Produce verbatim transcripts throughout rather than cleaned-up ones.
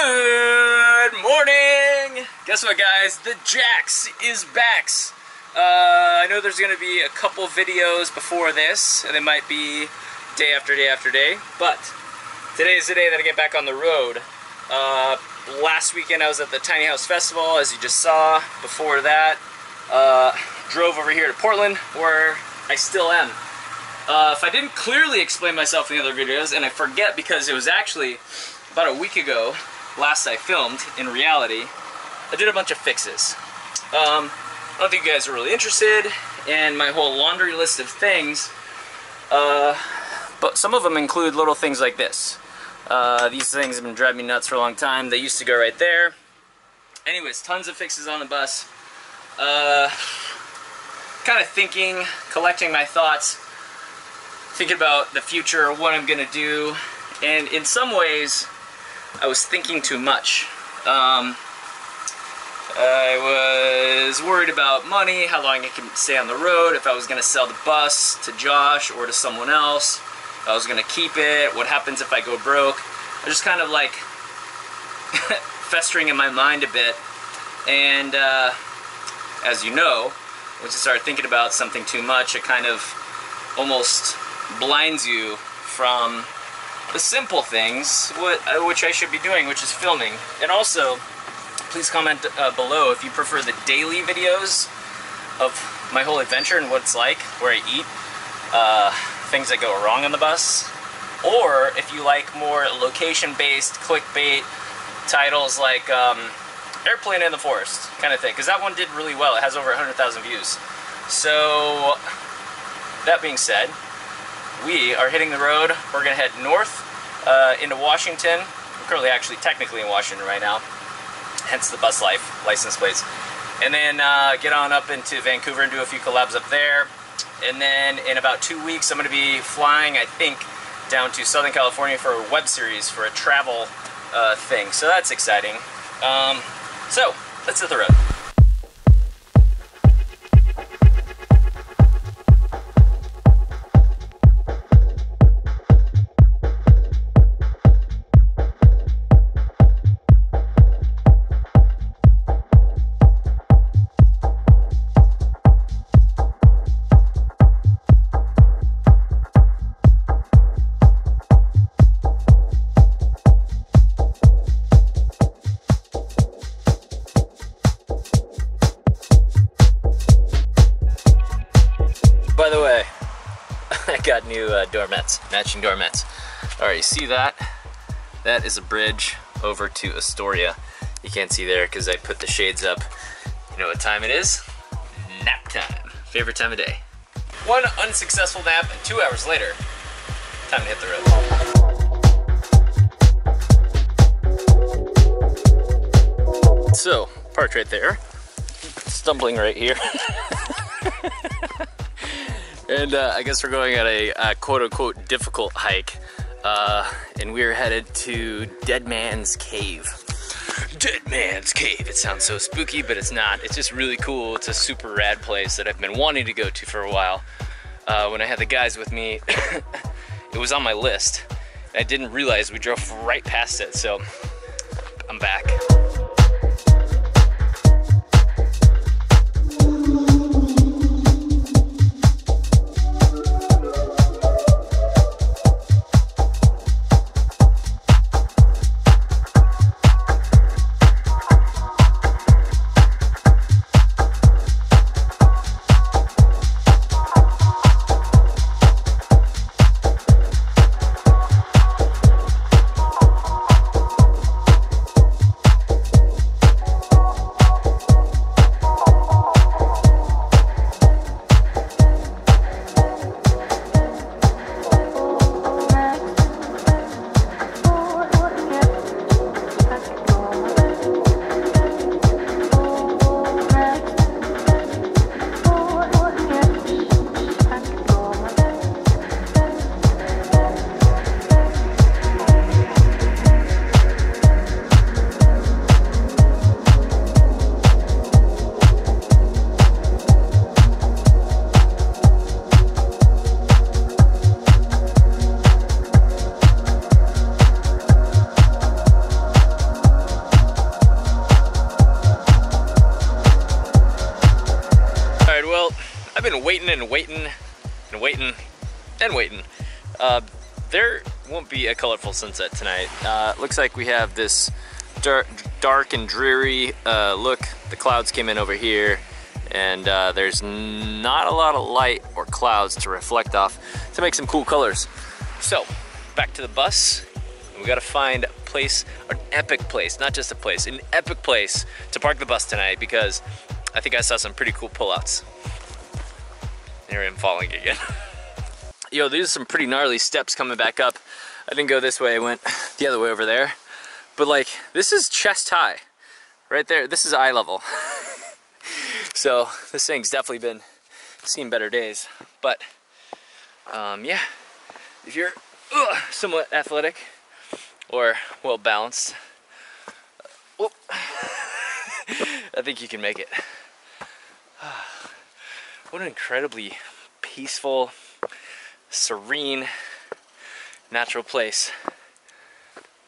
Good morning! Guess what, guys? The Jax is back. Uh, I know there's going to be a couple videos before this, and they might be day after day after day, but today is the day that I get back on the road. Uh, last weekend I was at the Tiny House Festival, as you just saw. Before that, uh, drove over here to Portland, where I still am. Uh, if I didn't clearly explain myself in the other videos, and I forget because it was actually about a week ago, last I filmed, in reality, I did a bunch of fixes. Um, I don't think you guys are really interested in my whole laundry list of things, uh, but some of them include little things like this. Uh, these things have been driving me nuts for a long time. They used to go right there. Anyways, tons of fixes on the bus. Uh, kind of thinking, collecting my thoughts, thinking about the future, what I'm gonna do, and in some ways I was thinking too much. Um, I was worried about money, how long I could stay on the road, if I was gonna sell the bus to Josh or to someone else, if I was gonna keep it, what happens if I go broke. I was just kind of like festering in my mind a bit, and uh, as you know, once you start thinking about something too much, it kind of almost blinds you from the simple things, what, which I should be doing, which is filming. And also, please comment uh, below if you prefer the daily videos of my whole adventure and what it's like, where I eat, uh, things that go wrong on the bus, or if you like more location-based clickbait titles like um, Airplane in the Forest, kind of thing, because that one did really well. It has over one hundred thousand views. So, that being said, we are hitting the road. We're going to head north uh, into Washington. We're currently actually technically in Washington right now, hence the bus life, license plates. And then uh, get on up into Vancouver and do a few collabs up there. And then in about two weeks, I'm going to be flying, I think, down to Southern California for a web series, for a travel uh, thing. So that's exciting. Um, so let's hit the road. By the way, I got new uh, doormats, matching doormats. All right, you see that? That is a bridge over to Astoria. You can't see there because I put the shades up. You know what time it is? Nap time. Favorite time of day. One unsuccessful nap and two hours later, time to hit the road. So, parked right there. Stumbling right here. And uh, I guess we're going on a uh, quote-unquote difficult hike, uh, and we're headed to Dead Man's Cave. Dead Man's Cave! It sounds so spooky, but it's not. It's just really cool. It's a super rad place that I've been wanting to go to for a while. Uh, when I had the guys with me, it was on my list. I didn't realize we drove right past it, so I'm back. waiting and waiting and waiting and waiting. Uh, there won't be a colorful sunset tonight. Uh, looks like we have this dark, dark and dreary uh, look. The clouds came in over here, and uh, there's not a lot of light or clouds to reflect off to make some cool colors. So back to the bus. We gotta find a place, an epic place, not just a place, an epic place to park the bus tonight, because I think I saw some pretty cool pullouts. Here I am falling again. Yo, these are some pretty gnarly steps coming back up. I didn't go this way, I went the other way over there. But like, this is chest high. Right there, this is eye level. So this thing's definitely been seen better days. But um, yeah, if you're ugh, somewhat athletic, or well balanced, uh, I think you can make it. What an incredibly peaceful, serene, natural place.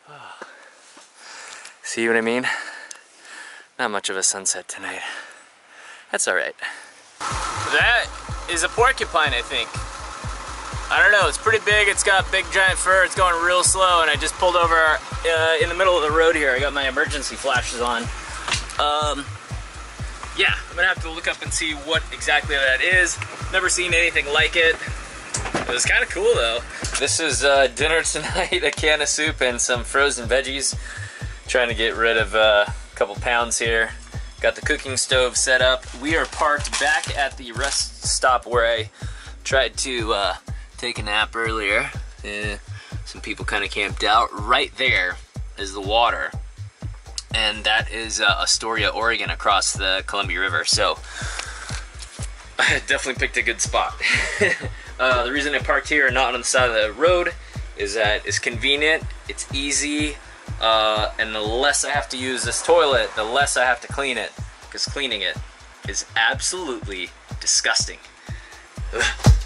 Oh. See what I mean? Not much of a sunset tonight. That's all right. That is a porcupine, I think. I don't know, it's pretty big, it's got big giant fur, it's going real slow, and I just pulled over uh, in the middle of the road here. I got my emergency flashes on. Um, yeah, I'm gonna have to look up and see what exactly that is. Never seen anything like it. It was kinda cool though. This is uh, dinner tonight, a can of soup and some frozen veggies. Trying to get rid of uh, a couple pounds here. Got the cooking stove set up. We are parked back at the rest stop where I tried to uh, take a nap earlier. Yeah, some people kind of camped out. Right there is the water, and that is uh, Astoria, Oregon, across the Columbia River. So I definitely picked a good spot. uh, the reason I parked here and not on the side of the road is that it's convenient, it's easy, uh, and the less I have to use this toilet, the less I have to clean it, because cleaning it is absolutely disgusting. Ugh.